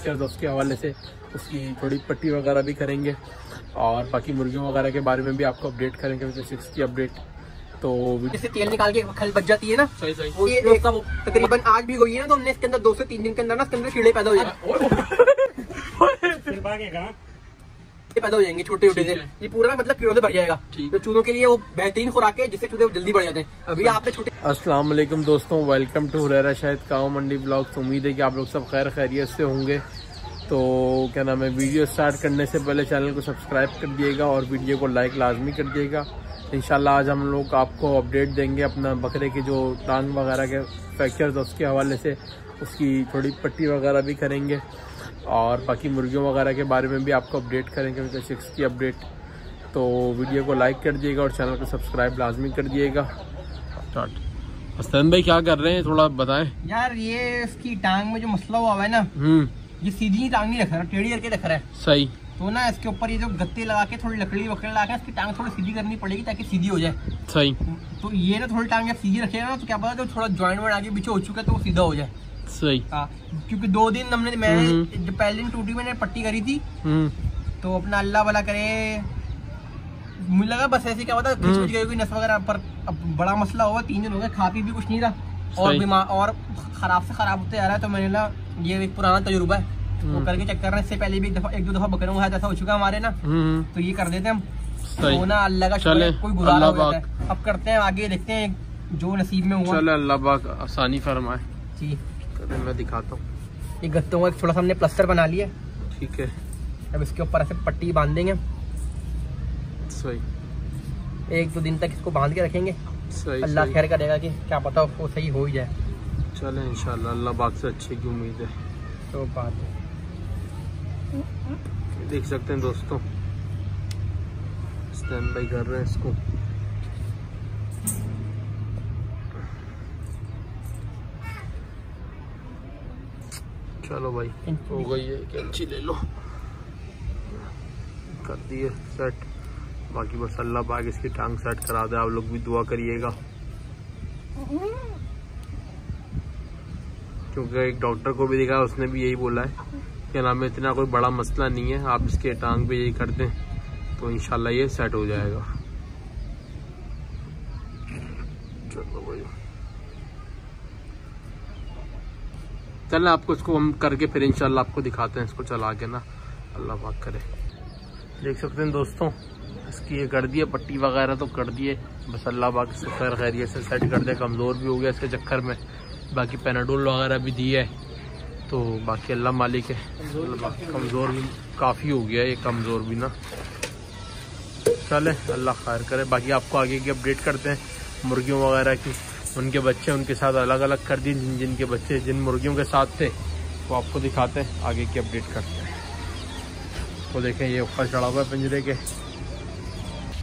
Pictures उसके हवाले से उसकी थोड़ी पट्टी वगैरह भी करेंगे और बाकी मुर्गियों वगैरह के बारे में भी आपको अपडेट करेंगे, मतलब 60 अपडेट। तो जैसे तेल निकाल के खल बच जाती है ना, तकरीबन आज भी हुई है ना, तो हमने इसके अंदर 2 से 3 दिन के अंदर ना इसके अंदर कीड़े पैदा हो जाएगा, पैदा हो जाएंगे छोटे छोटे से। ये पूरा मतलब कीड़ों से भर जाएगा, तो चूहों के लिए वो बेहतरीन खुराक है जिससे चूहे जल्दी बढ़ जाते हैं। अभी आपने छोटे। अस्सलाम वालेकुम दोस्तों, welcome to Huraira Shahid cow मंडी ब्लॉग्स। उम्मीद है कि आप लोग सब खैर खैरियत से होंगे। तो क्या नाम है, वीडियो स्टार्ट करने से पहले चैनल को सब्सक्राइब कर दिएगा और वीडियो को लाइक लाजमी कर दिएगा। इंशाल्लाह आज हम लोग आपको अपडेट देंगे अपना बकरे के जो टांग वगैरह के फ्रैक्चर्स उसके हवाले से उसकी थोड़ी पट्टी वगैरह भी करेंगे और बाकी मुर्गियों वगैरह के बारे में भी आपको अपडेट करेंगे, मतलब 60 अपडेट। तो वीडियो को लाइक कर दिएगा और चैनल को सब्सक्राइब लाजमी कर दिएगा। हसन भाई क्या कर रहे हैं, थोड़ा बताएं। यार ये इसकी टांग में जो मसला हुआ है ना, ये सीधी टांग नहीं रख रहा, टेढ़ी करके रख रहा है। सही। तो ना इसके ऊपर ये जो गत्ते लगा के थोड़ी लकड़ी वकड़ी लगा के इसकी टांग थोड़ी सीधी करनी पड़ेगी ताकि सीधी हो जाए। सही। तो ये ना थोड़ी टांग सीधी रखेगा ना, तो क्या पता थोड़ा ज्वाइंट वाइंट आगे पीछे हो चुका है तो वो सीधा हो जाए। सही। क्योंकि 2 दिन हमने जो पहले दिन टूटी मैंने पट्टी करी थी, तो अपना अल्लाह वाला करे मुझे लगा बस ऐसे, क्या पता खिंच गई नस वगैरह पर। अब बड़ा मसला हुआ, 3 दिन हो गए, खा पी भी कुछ नहीं रहा और बीमार और खराब से खराब होते जा रहा है। तो मैंने ना ये एक पुराना तजुर्बा है वो करके चेक कर रहे हैं। इससे पहले भी एक दो दफा बकरों का ऐसा हो चुका हमारे ना, तो ये कर देते हैं हम। तो ना अल्लाह का शुक्र कोई गुजारा हो जाता है। अब करते हैं आगे, देखते हैं जो नसीब में हुआ। चलो अल्लाह पाक आसानी फरमाए जी। मैं दिखाता हूँ, ये गत्तों का थोड़ा सा हमने प्लस्तर बना लिया। ठीक है, अब इसके ऊपर ऐसे पट्टी बांध देंगे। सही। 1-2 दिन तक इसको बांध के रखेंगे। सही। अल्लाह खैर करेगा कि क्या पता वो सही हो ही जाए। चले इंशाल्लाह, अल्लाह पाक से अच्छे की उम्मीद है। तो बात देख सकते हैं दोस्तों, स्टैंड बाई कर रहे हैं इसको। चलो भाई, हो गई है, कैंची ले लो, कर दिए सेट। बाकी बस अल्लाह पाक इसकी टांग सेट करा दे। आप लोग भी दुआ करिएगा, क्योंकि एक डॉक्टर को भी दिखा, उसने भी यही बोला है क्या नाम है, इतना कोई बड़ा मसला नहीं है, आप इसके टांग पे यही कर दें तो इंशाल्लाह ये सेट हो जाएगा। चलो भाई, चल आपको इसको हम करके फिर इंशाल्लाह आपको दिखाते हैं इसको चला के ना, अल्लाह पाक करे। देख सकते हैं दोस्तों, इसकी ये कर दिए पट्टी वगैरह तो कर दिए, बस अल्लाह पाक इसको खैर खैरियत से सेट कर दे। कमज़ोर भी हो गया इसके चक्कर में, बाकी पेनाडोल वगैरह भी दी है, तो बाकी अल्लाह मालिक है। कमज़ोर भी काफ़ी हो गया ये, कमज़ोर भी ना। चले अल्लाह खैर करे। बाकी आपको आगे की अपडेट करते हैं मुर्गियों वगैरह की, उनके बच्चे उनके साथ अलग अलग कर दिए, जिनके बच्चे जिन मुर्गियों के साथ थे वो आपको दिखाते हैं, आगे की अपडेट करते हैं। तो देखें ये ऊपर चढ़ा हुआ है पिंजरे के।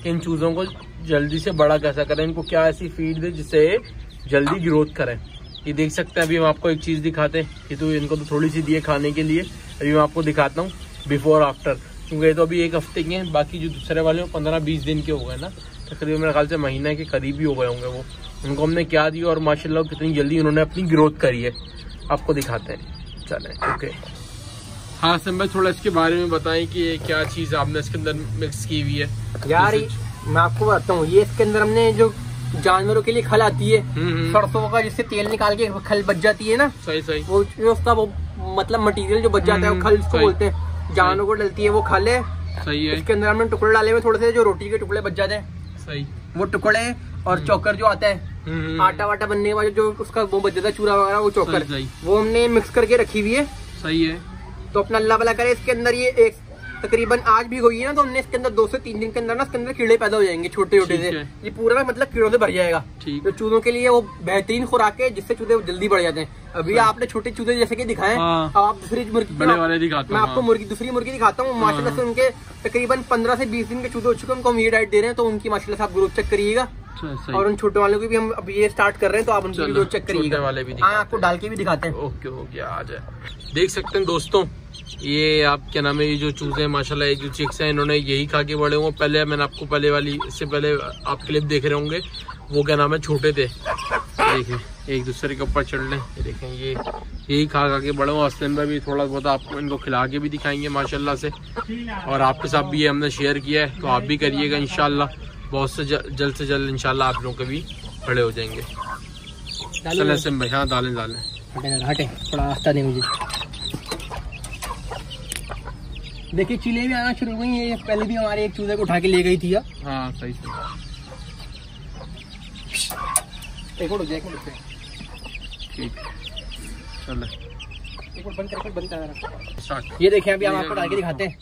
इन चूज़ों को जल्दी से बड़ा कैसा करें, इनको क्या ऐसी फीड दें जिससे जल्दी ग्रोथ करें। ये देख सकते हैं, अभी हम आपको एक चीज़ दिखाते हैं कि तो इनको तो थोड़ी सी दिए खाने के लिए, अभी मैं आपको दिखाता हूँ बिफोर आफ्टर, क्योंकि ये तो अभी 1 हफ्ते के हैं, बाकी जो दूसरे वाले वो 15-20 दिन के हो गए ना, तकरीबन मेरे ख्याल से महीने के करीब ही हो गए होंगे। वो उनको हमने क्या दिया और माशाल्लाह कितनी जल्दी उन्होंने अपनी ग्रोथ करी है, आपको दिखाते हैं। चलें, ओके। हाँ सर भाई, थोड़ा इसके बारे में बताएं कि ये क्या चीज़ आपने इसके अंदर मिक्स की हुई है। यार मैं आपको बताता हूँ, ये इसके अंदर हमने जो जानवरों के लिए खल आती है सरसों का, जिससे तेल निकाल के खल बच जाती है ना। सही सही। वो उसका वो मतलब मटेरियल जो बच जाता है वो खल उसको बोलते हैं, जानवरों को डलती है वो खल है। सही है। इसके अंदर हमने टुकड़े डाले हुए थोड़े से, जो रोटी के टुकड़े बच जाते हैं। सही। वो टुकड़े और चोकर जो आता है आटा वाटा बनने वाला जो उसका वो बच जाता है चूरा वगैरह, वो चोकर वो हमने मिक्स करके रखी हुई है। सही है। तो अपना अल्लाह भला करे। इसके अंदर ये एक तकरीबन आज भी हुई है ना, तो हमने इसके अंदर 2 से 3 दिन के अंदर ना इसके अंदर कीड़े पैदा हो जाएंगे छोटे छोटे से। ये पूरा मतलब कीड़ों से भर जाएगा, तो चूहों के लिए वो बेहतरीन खुराक है जिससे चूहे जल्दी बढ़ जाते हैं। अभी आपने छोटे चूहे जैसे कि दिखाए, अब आप दूसरी मुर्गी दिखाते हैं। मैं आपको दूसरी मुर्गी दिखाता हूँ। माशाल्लाह से उनके तकरीबन 15 से 20 दिन के चूहे हो चुके हैं, उनको हम ये डाइट दे रहे हैं, तो उनकी माशाल्लाह से आप ग्रोथ चेक करिएगा। और उन छोटे वालों को भी हम अब ये स्टार्ट कर रहे हैं, तो आप उनकी ग्रोथ चेक करिएगा। आपको डाल के भी दिखाते हैं। ओके हो गया, आ जाए। देख सकते हैं दोस्तों, ये आप क्या नाम है, ये जो चूजे हैं माशाल्लाह, ये जो चिक्स हैं इन्होंने यही खा के बड़े हुए। पहले मैंने आपको पहले वाली, इससे पहले आप क्लिप देख रहे होंगे, वो क्या नाम है छोटे थे, देखें एक दूसरे के ऊपर चढ़ लें। ये देखें ये यही खा के बड़े हौसले में भी थोड़ा बहुत आपको इनको खिला के भी दिखाएंगे माशाल्लाह से, और आपके साथ भी ये हमने शेयर किया है तो आप भी करिएगा इंशाल्लाह। बहुत से जल्द इंशाल्लाह आप लोग कभी खड़े हो जाएंगे। सिम भाई हाँ दालें दालें हटे थोड़ा आस्था दें मुझे। देखिए चिले भी आना शुरू हो गई है, पहले भी हमारे एक चूजे को उठा के ले गई थी। हाँ सही से एक और ठीक चल एक बंद कर। ये देखें अभी हम आपको डाल के दिखाते हैं,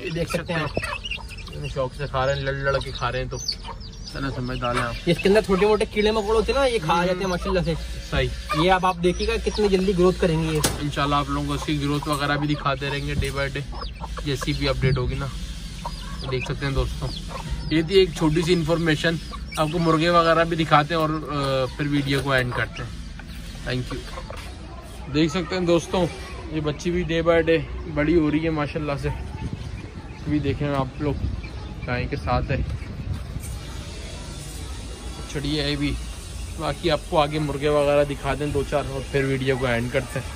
ये देख सकते हैं आप शौक से खा रहे हैं, लड़ लड़ के खा रहे हैं तो चना समझ डालें आप। इसके अंदर छोटे मोटे कीड़े मकोड़े होते हैं ना, ये खा जाते हैं माशाल्लाह से। सही ये आप देखिएगा कितनी जल्दी ग्रोथ करेंगे ये इंशाल्लाह। आप लोगों को इसकी ग्रोथ वगैरह भी दिखाते रहेंगे डे बाय डे, जैसी भी अपडेट होगी ना देख सकते हैं दोस्तों। ये थी एक छोटी सी इन्फॉर्मेशन, आपको मुर्गे वगैरह भी दिखाते हैं और फिर वीडियो को एंड करते हैं। Thank you. देख सकते हैं दोस्तों ये बच्ची भी डे बाय डे बड़ी हो रही है माशाल्लाह से, भी देखें आप लोग गाय के साथ है छड़ी है भी। बाकी आपको आगे मुर्गे वगैरह दिखा दें दो चार और फिर वीडियो को एंड करते हैं।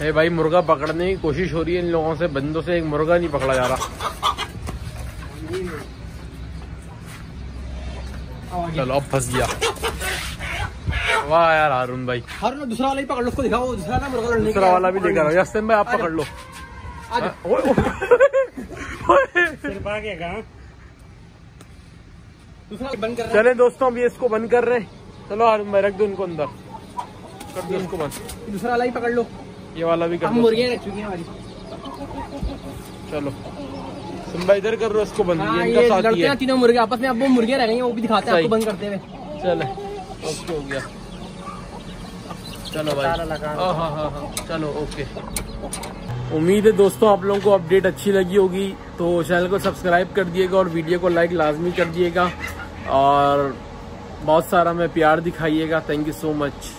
है भाई मुर्गा पकड़ने की कोशिश हो रही है इन लोगों से, बंदों से एक मुर्गा नहीं पकड़ा जा रहा। चलो अब फंस गया। वाह यार हारून भाई, हारून दूसरा वाला ही पकड़ लो, उसको दिखाओ दूसरा ना मुर्गा, दूसरा वाला भी लेकर आओ यासिन भाई आप पकड़ लो। बंद कर चले दोस्तों अभी इसको बंद कर रहे हैं। चलो हारून भाई रख दो इनको अंदर, कर दो इसको बंद, दूसरा वाला ही पकड़ लो, ये वाला भी कर दो। चलो सुन भाई इधर कर रहे इसको बंद, ये लड़ते हैं तीनों मुर्गे आपस में, अब वो मुर्गे रह गए वो भी दिखाते हैं आपको बंद करते हुए। चलो ओके हो गया, चलो भाई हाँ चलो ओके। उम्मीद है दोस्तों आप लोगों को अपडेट अच्छी लगी होगी, तो चैनल को सब्सक्राइब कर दिएगा और वीडियो को लाइक लाजमी कर दिएगा और बहुत सारा हमें प्यार दिखाइएगा। Thank you so much.